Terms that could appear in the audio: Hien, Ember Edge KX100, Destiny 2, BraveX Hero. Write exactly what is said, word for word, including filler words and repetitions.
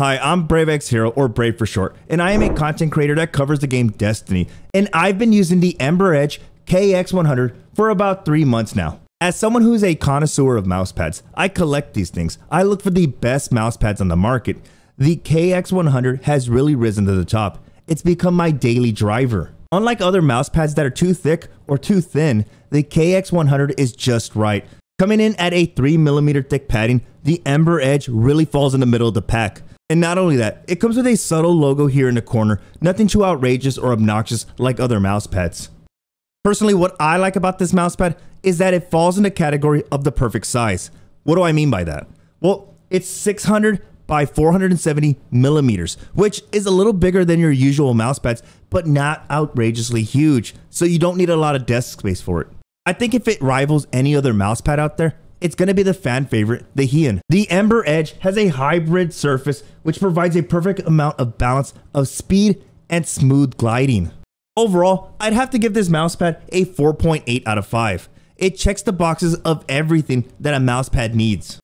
Hi, I'm BraveX Hero, or Brave for short, and I am a content creator that covers the game Destiny, and I've been using the Ember Edge K X one hundred for about three months now. As someone who's a connoisseur of mousepads, I collect these things. I look for the best mousepads on the market. The K X one hundred has really risen to the top. It's become my daily driver. Unlike other mousepads that are too thick or too thin, the K X one hundred is just right. Coming in at a three millimeter thick padding, the Ember Edge really falls in the middle of the pack. And not only that, it comes with a subtle logo here in the corner, nothing too outrageous or obnoxious like other mousepads. Personally, what I like about this mousepad is that it falls in the category of the perfect size. What do I mean by that? Well, it's six hundred by four hundred seventy millimeters, which is a little bigger than your usual mousepads, but not outrageously huge, so you don't need a lot of desk space for it. I think if it rivals any other mousepad out there, it's going to be the fan favorite, the Hien. The Ember Edge has a hybrid surface which provides a perfect amount of balance of speed and smooth gliding. Overall, I'd have to give this mousepad a four point eight out of five. It checks the boxes of everything that a mousepad needs.